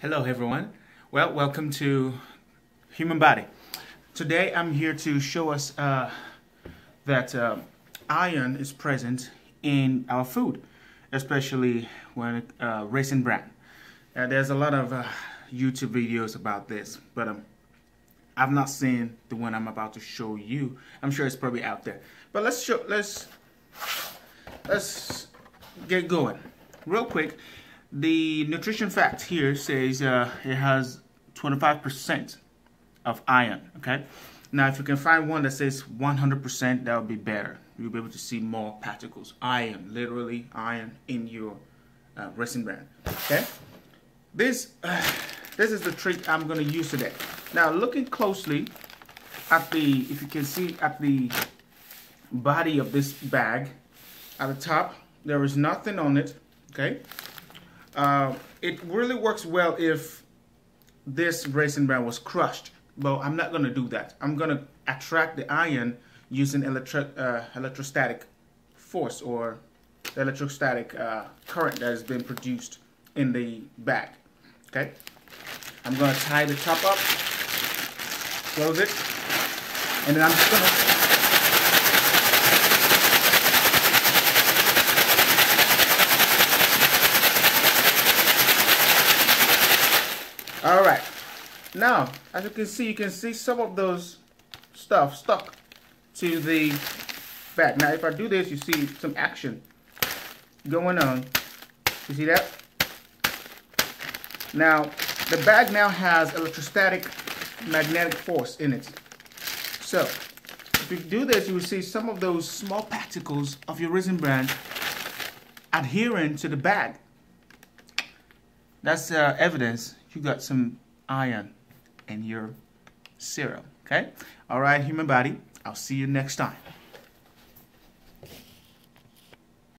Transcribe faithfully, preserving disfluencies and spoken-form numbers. Hello everyone. Well, welcome to Human Body. Today I'm here to show us uh, that uh, iron is present in our food, especially when uh, raisin bran. Uh, there's a lot of uh, YouTube videos about this, but um, I've not seen the one I'm about to show you. I'm sure it's probably out there. But let's show. Let's let's get going real quick. The nutrition fact here says uh, it has twenty-five percent of iron, okay? Now, if you can find one that says one hundred percent, that would be better. You'll be able to see more particles, iron, literally iron in your uh, raisin bran, okay? This, uh, this is the trick I'm gonna use today. Now, looking closely at the, if you can see at the body of this bag, at the top, there is nothing on it, okay? Uh, it really works well if this raisin bran was crushed, but I'm not going to do that. I'm going to attract the iron using electro uh, electrostatic force or the electrostatic uh, current that has been produced in the bag. Okay, I'm going to tie the top up, close it, and then I'm just going to all right, now as you can see, you can see some of those stuff stuck to the back. Now if I do this, you see some action going on. You see that? Now the bag now has electrostatic magnetic force in it. So if you do this, you will see some of those small particles of your raisin bran adhering to the bag. That's uh, evidence you got some iron in your cereal, okay? All right, Human Body, I'll see you next time.